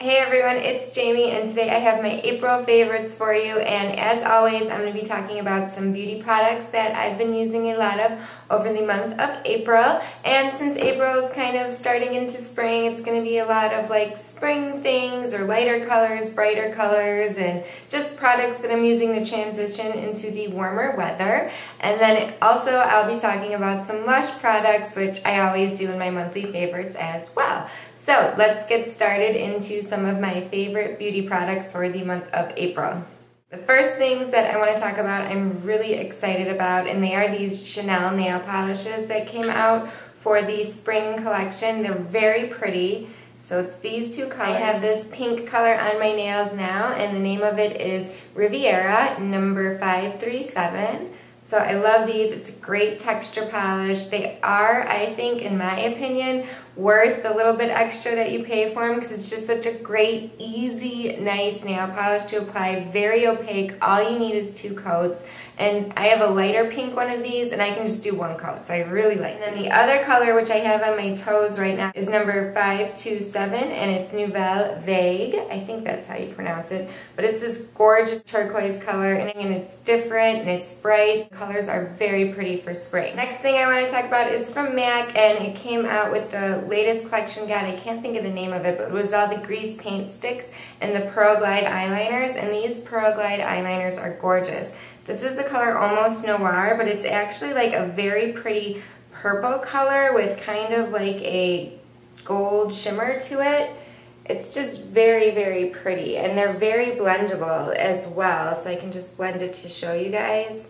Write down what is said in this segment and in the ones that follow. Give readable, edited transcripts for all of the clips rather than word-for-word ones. Hey everyone, it's Jamie and today I have my April favorites for you, and as always I'm going to be talking about some beauty products that I've been using a lot of over the month of April. And since April is kind of starting into spring, it's going to be a lot of like spring things or lighter colors, brighter colors, and just products that I'm using to transition into the warmer weather. And then also I'll be talking about some Lush products, which I always do in my monthly favorites as well. So let's get started into some of my favorite beauty products for the month of April. The first things that I want to talk about I'm really excited about, and they are these Chanel nail polishes that came out for the spring collection. They're very pretty. So it's these two colors. I have this pink color on my nails now, and the name of it is Riviera number 537. So I love these. It's a great texture polish. They are, I think, in my opinion, worth the little bit extra that you pay for them, because it's just such a great, easy, nice nail polish to apply. Very opaque. All you need is two coats. And I have a lighter pink one of these, and I can just do one coat, so I really like it. And then the other color, which I have on my toes right now, is number 527, and it's Nouvelle Vague. I think that's how you pronounce it. But it's this gorgeous turquoise color, and it's different, and it's bright. The colors are very pretty for spring. Next thing I want to talk about is from MAC, and it came out with the latest collection. God, I can't think of the name of it, but it was all the Grease Paint Sticks and the Pearl Glide Eyeliners, and these Pearl Glide Eyeliners are gorgeous. This is the color Almost Noir, but it's actually like a very pretty purple color with kind of like a gold shimmer to it. It's just very, very pretty, and they're very blendable as well, so I can just blend it to show you guys.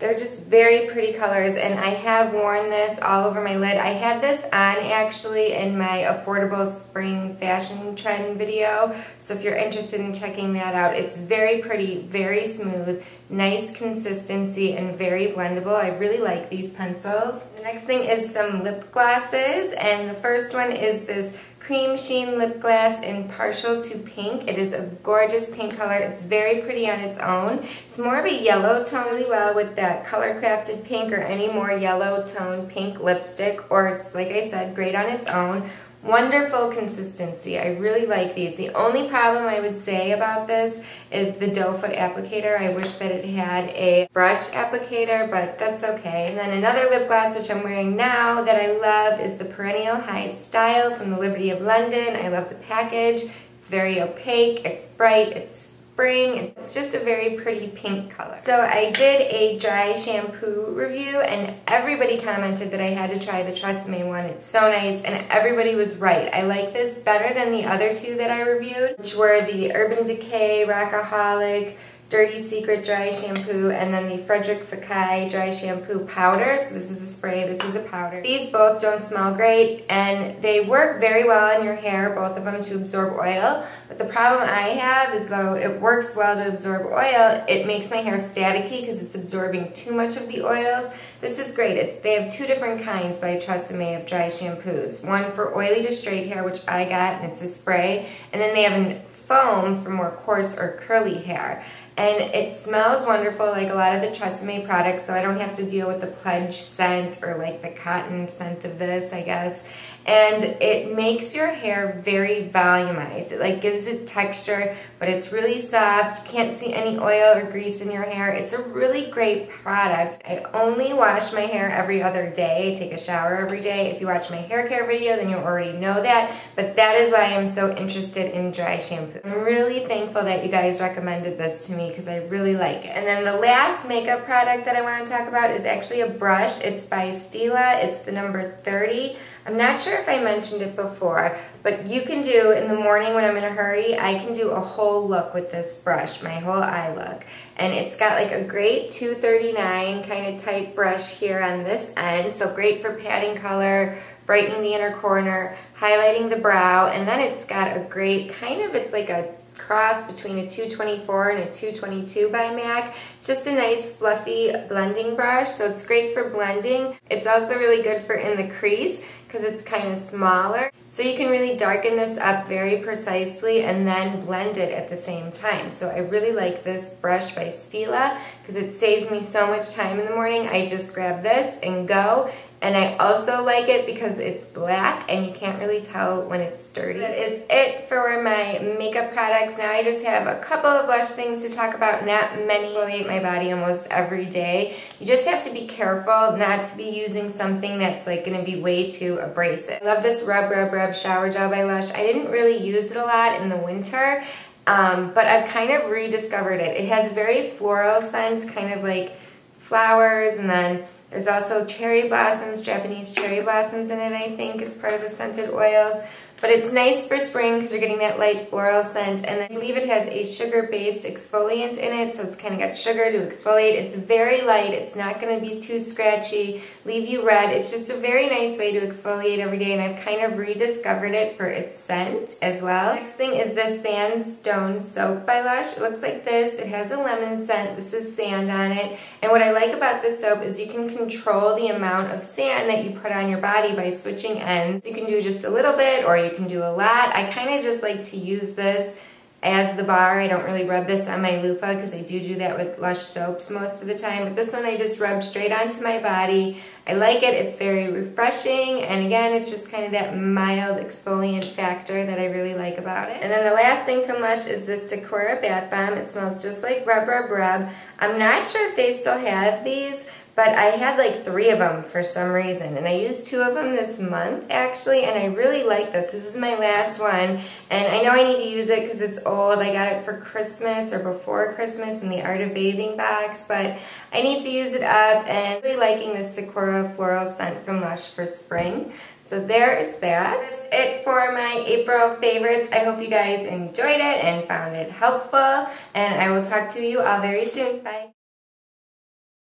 They're just very pretty colors, and I have worn this all over my lid. I had this on actually in my affordable spring fashion trend video, so if you're interested in checking that out, it's very pretty, very smooth, nice consistency, and very blendable. I really like these pencils. The next thing is some lip glosses, and the first one is this Cream Sheen Lip Glass in Partial to Pink. It is a gorgeous pink color. It's very pretty on its own. It's more of a yellow tone, really well with that color crafted pink or any more yellow tone pink lipstick, or it's, like I said, great on its own. Wonderful consistency. I really like these. The only problem I would say about this is the doe foot applicator. I wish that it had a brush applicator, but that's okay. And then another lip gloss which I'm wearing now that I love is the Perennial High Style from the Liberty of London. I love the package. It's very opaque, it's bright, it's spring. It's just a very pretty pink color. So I did a dry shampoo review, and everybody commented that I had to try the TRESemme one. It's so nice, and everybody was right. I like this better than the other two that I reviewed, which were the Urban Decay, Rockaholic, Dirty Secret Dry Shampoo, and then the Frederic Fekkai Dry Shampoo Powder. So this is a spray, this is a powder. These both don't smell great, and they work very well on your hair, both of them, to absorb oil. But the problem I have is, though it works well to absorb oil, it makes my hair staticky because it's absorbing too much of the oils. This is great. They have two different kinds by TRESemme of dry shampoos. One for oily to straight hair, which I got, and it's a spray. And then they have a foam for more coarse or curly hair. And it smells wonderful, like a lot of the TRESemme products, so I don't have to deal with the pledge scent or like the cotton scent of this, I guess. And it makes your hair very volumized. It like gives it texture, but it's really soft. You can't see any oil or grease in your hair. It's a really great product. I only wash my hair every other day. I take a shower every day. If you watch my hair care video, then you already know that. But that is why I'm so interested in dry shampoo. I'm really thankful that you guys recommended this to me because I really like it. And then the last makeup product that I want to talk about is actually a brush. It's by Stila. It's the number 30. I'm not sure if I mentioned it before, but you can do, in the morning when I'm in a hurry, I can do a whole look with this brush, my whole eye look. And it's got like a great 239 kind of type brush here on this end, so great for patting color, brightening the inner corner, highlighting the brow, and then it's got a great kind of, it's like a cross between a 224 and a 222 by MAC. It's just a nice fluffy blending brush, so it's great for blending. It's also really good for in the crease because it's kind of smaller. So you can really darken this up very precisely and then blend it at the same time. So I really like this brush by Stila because it saves me so much time in the morning. I just grab this and go, And I also like it because it's black and you can't really tell when it's dirty. That is it for my makeup products. Now I just have a couple of Lush things to talk about, not many. Exfoliate my body almost every day. You just have to be careful not to be using something that's like gonna be way too abrasive. I love this Rub Rub Rub Shower Gel by Lush. I didn't really use it a lot in the winter, but I've kind of rediscovered it. It has very floral scent, kind of like flowers, and then there's also cherry blossoms, Japanese cherry blossoms in it, I think, as part of the scented oils. But it's nice for spring because you're getting that light floral scent. And I believe it has a sugar-based exfoliant in it, so it's kind of got sugar to exfoliate. It's very light. It's not going to be too scratchy, leave you red. It's just a very nice way to exfoliate every day, and I've kind of rediscovered it for its scent as well. Next thing is the Sandstone Soap by Lush. It looks like this. It has a lemon scent. This is sand on it. And what I like about this soap is you can control the amount of sand that you put on your body by switching ends. You can do just a little bit, or you can do a lot. I kind of just like to use this as the bar. I don't really rub this on my loofah because I do that with Lush soaps most of the time. But this one I just rub straight onto my body. I like it. It's very refreshing. And again, it's just kind of that mild exfoliant factor that I really like about it. And then the last thing from Lush is this Sakura Bath Bomb. It smells just like Rub Rub Rub. I'm not sure if they still have these, but I had like 3 of them for some reason, and I used 2 of them this month actually, and I really like this. This is my last one, and I know I need to use it because it's old. I got it for Christmas or before Christmas in the Art of Bathing box, but I need to use it up, and really liking this Sakura floral scent from Lush for spring. So there is that. That's it for my April favorites. I hope you guys enjoyed it and found it helpful, and I will talk to you all very soon. Bye.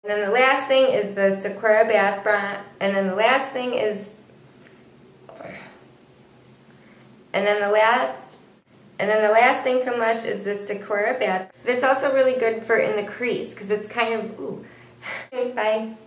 And then the last thing is the Sakura Bath Bomb. And then the last thing from Lush is the Sakura Bath. But it's also really good for in the crease because it's kind of ooh. Bye.